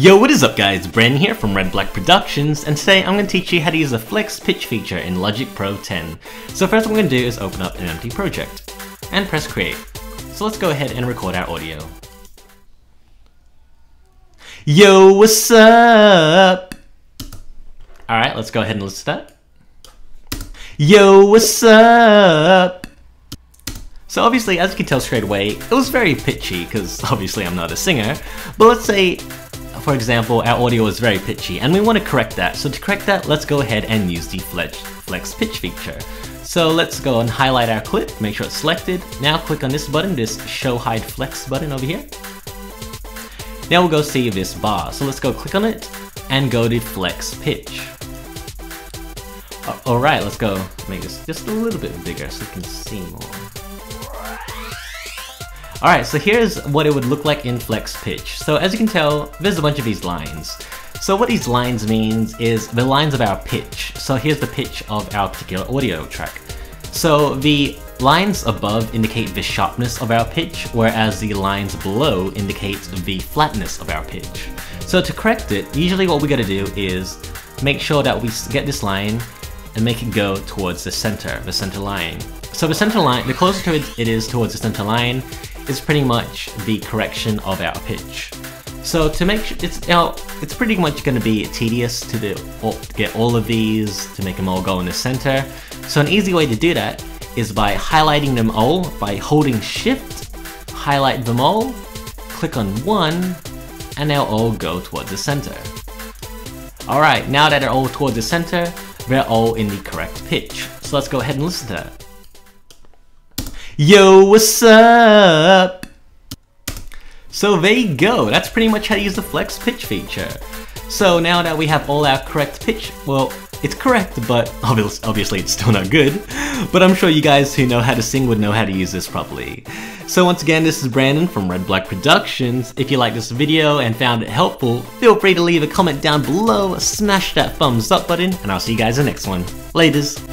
Yo, what is up guys, Brandon here from Red Black Productions, and today I'm going to teach you how to use the Flex Pitch feature in Logic Pro 10. So first what I'm going to do is open up an empty project, and press create. So let's go ahead and record our audio. Yo, what's up? Alright, let's go ahead and listen to that. Yo, what's up? So obviously, as you can tell straight away, it was very pitchy, because obviously I'm not a singer. But let's say, for example, our audio is very pitchy, and we want to correct that. So to correct that, let's go ahead and use the Flex Pitch feature. So let's go and highlight our clip, make sure it's selected. Now click on this button, this Show Hide Flex button over here. Now we'll go see this bar. So let's go click on it, and go to Flex Pitch. Alright, let's go make this just a little bit bigger so you can see more. Alright, so here's what it would look like in Flex Pitch. So as you can tell, there's a bunch of these lines. So what these lines means is the lines of our pitch. So here's the pitch of our particular audio track. So the lines above indicate the sharpness of our pitch, whereas the lines below indicate the flatness of our pitch. So to correct it, usually what we gotta do is make sure that we get this line and make it go towards the center line. So the center line, the closer to it is towards the center line, is pretty much the correction of our pitch. So to make sure, it's pretty much going to be tedious to get all of these, to make them all go in the center. So an easy way to do that is by highlighting them all, by holding shift, highlight them all, click on one, and they'll all go towards the center. Alright, now that they're all towards the center, they're all in the correct pitch. So let's go ahead and listen to that. Yo, what's up? So there you go, that's pretty much how to use the Flex Pitch feature. So now that we have all our correct pitch, well, it's correct, but obviously it's still not good. But I'm sure you guys who know how to sing would know how to use this properly. So once again, this is Brandon from Red Black Productions. If you liked this video and found it helpful, feel free to leave a comment down below, smash that thumbs up button, and I'll see you guys in the next one. Laters.